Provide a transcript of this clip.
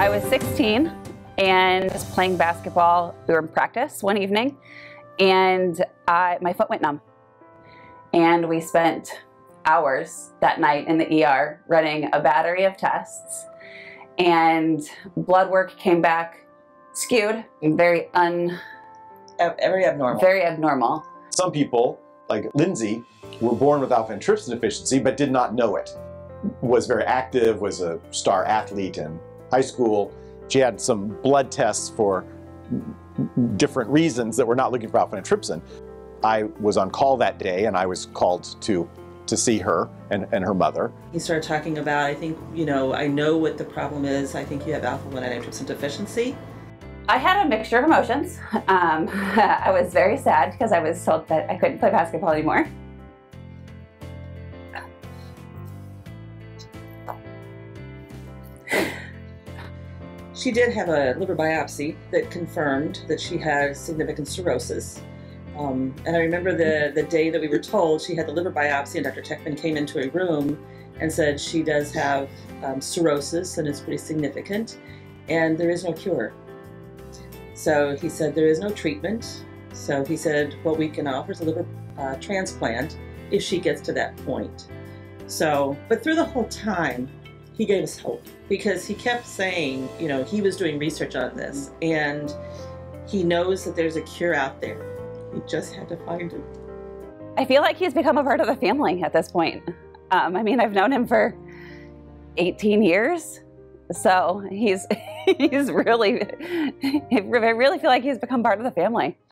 I was 16 and was playing basketball. We were in practice one evening, and my foot went numb. And we spent hours that night in the ER running a battery of tests, and blood work came back skewed, very abnormal. Some people, like Lindsay, were born with alpha antitrypsin deficiency but did not know it. Was very active, was a star athlete in high school. She had some blood tests for different reasons that were not looking for alpha antitrypsin. I was on call that day, and I was called to see her and her mother. He started talking about, I think, you know, I know what the problem is. I think you have alpha-1 antitrypsin deficiency. I had a mixture of emotions. I was very sad because I was told that I couldn't play basketball anymore. She did have a liver biopsy that confirmed that she had significant cirrhosis. And I remember the day that we were told she had the liver biopsy, and Dr. Teckman came into a room and said she does have cirrhosis, and it's pretty significant, and there is no cure. So he said there is no treatment. So he said what we can offer is a liver transplant if she gets to that point. So, but through the whole time, he gave us hope, because he kept saying, you know, he was doing research on this and he knows that there's a cure out there. He just had to find it. I feel like he's become a part of the family at this point. I mean, I've known him for 18 years, so I really feel like he's become part of the family.